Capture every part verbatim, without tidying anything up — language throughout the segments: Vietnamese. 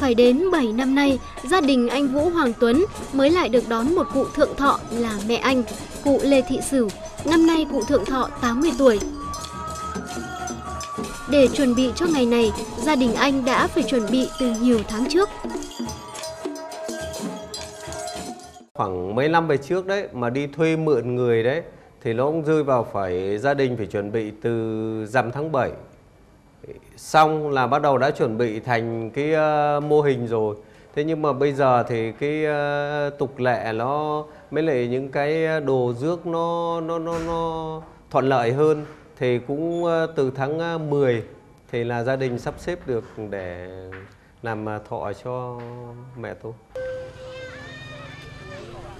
Phải đến bảy năm nay, gia đình anh Vũ Hoàng Tuấn mới lại được đón một cụ thượng thọ là mẹ anh, cụ Lê Thị Sửu. Năm nay cụ thượng thọ tám mươi tuổi. Để chuẩn bị cho ngày này, gia đình anh đã phải chuẩn bị từ nhiều tháng trước. Khoảng mấy năm về trước đấy, mà đi thuê mượn người đấy, thì nó cũng rơi vào phải gia đình phải chuẩn bị từ rằm tháng bảy. Xong là bắt đầu đã chuẩn bị thành cái uh, mô hình rồi. Thế nhưng mà bây giờ thì cái uh, tục lệ nó mới lại những cái đồ rước nó nó nó nó thuận lợi hơn, thì cũng uh, từ tháng mười thì là gia đình sắp xếp được để làm thọ cho mẹ tôi.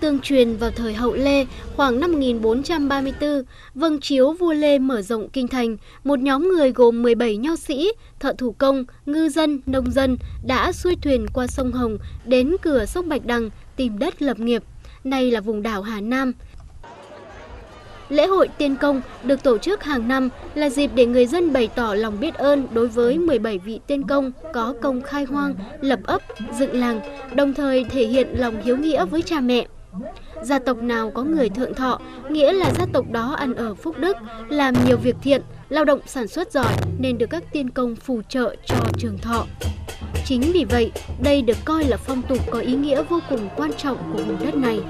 Tương truyền vào thời Hậu Lê, khoảng năm một nghìn bốn trăm ba mươi tư, vâng chiếu vua Lê mở rộng kinh thành, một nhóm người gồm mười bảy nho sĩ, thợ thủ công, ngư dân, nông dân đã xuôi thuyền qua sông Hồng đến cửa sông Bạch Đằng tìm đất lập nghiệp, nay là vùng đảo Hà Nam. Lễ hội Tiên Công được tổ chức hàng năm là dịp để người dân bày tỏ lòng biết ơn đối với mười bảy vị tiên công có công khai hoang, lập ấp, dựng làng, đồng thời thể hiện lòng hiếu nghĩa với cha mẹ. Gia tộc nào có người thượng thọ, nghĩa là gia tộc đó ăn ở phúc đức, làm nhiều việc thiện, lao động sản xuất giỏi nên được các tiên công phù trợ cho trường thọ. Chính vì vậy, đây được coi là phong tục có ý nghĩa vô cùng quan trọng của vùng đất này.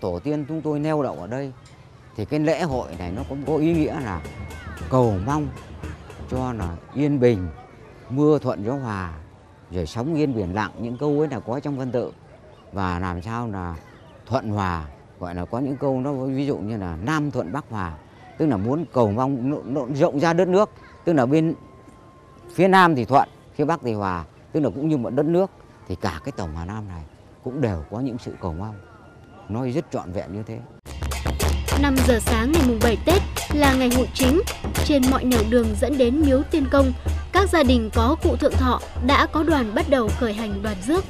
Tổ tiên chúng tôi neo đậu ở đây, thì cái lễ hội này nó cũng có ý nghĩa là cầu mong cho là yên bình, mưa thuận gió hòa, rồi sóng yên biển lặng, những câu ấy là có trong văn tự. Và làm sao là thuận hòa, gọi là có những câu nó ví dụ như là Nam thuận Bắc hòa, tức là muốn cầu mong rộng rộng ra đất nước, tức là bên phía Nam thì thuận, phía Bắc thì hòa, tức là cũng như một đất nước thì cả cái tổng Hà Nam này cũng đều có những sự cầu mong, nó rất trọn vẹn như thế. năm giờ sáng ngày mùng bảy Tết là ngày hội chính, trên mọi nẻo đường dẫn đến miếu Tiên Công, các gia đình có cụ thượng thọ đã có đoàn bắt đầu khởi hành đoàn rước.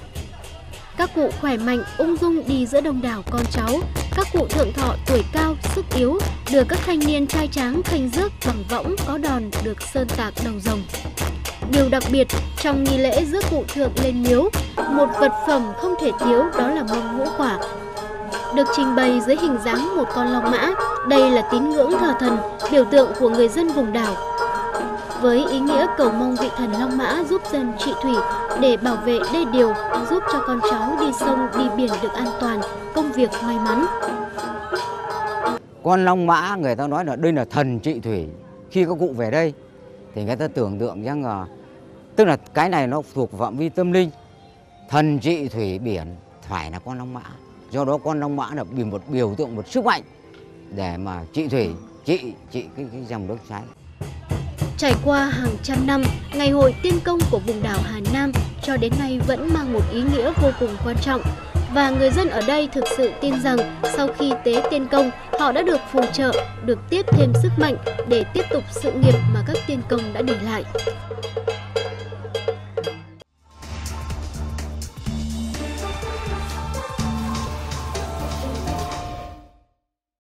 Các cụ khỏe mạnh, ung dung đi giữa đông đảo con cháu, các cụ thượng thọ tuổi cao, sức yếu, đưa các thanh niên trai tráng khênh rước bằng võng có đòn được sơn tạc đầu rồng. Điều đặc biệt trong nghi lễ rước cụ thượng lên miếu, một vật phẩm không thể thiếu đó là mâm ngũ quả. Được trình bày dưới hình dáng một con long mã, đây là tín ngưỡng thờ thần, biểu tượng của người dân vùng đảo. Với ý nghĩa cầu mong vị thần long mã giúp dân trị thủy để bảo vệ đê điều, giúp cho con cháu đi sông, đi biển được an toàn, công việc may mắn. Con long mã người ta nói là đây là thần trị thủy. Khi các cụ về đây thì người ta tưởng tượng rằng là, tức là cái này nó thuộc phạm vi tâm linh. Thần trị thủy biển phải là con long mã. Do đó con long mã là một biểu tượng, một sức mạnh để mà trị thủy, trị, trị cái, cái dòng nước xoáy. Trải qua hàng trăm năm, ngày hội Tiên Công của vùng đảo Hà Nam cho đến nay vẫn mang một ý nghĩa vô cùng quan trọng. Và người dân ở đây thực sự tin rằng sau khi tế Tiên Công, họ đã được phù trợ, được tiếp thêm sức mạnh để tiếp tục sự nghiệp mà các tiên công đã để lại.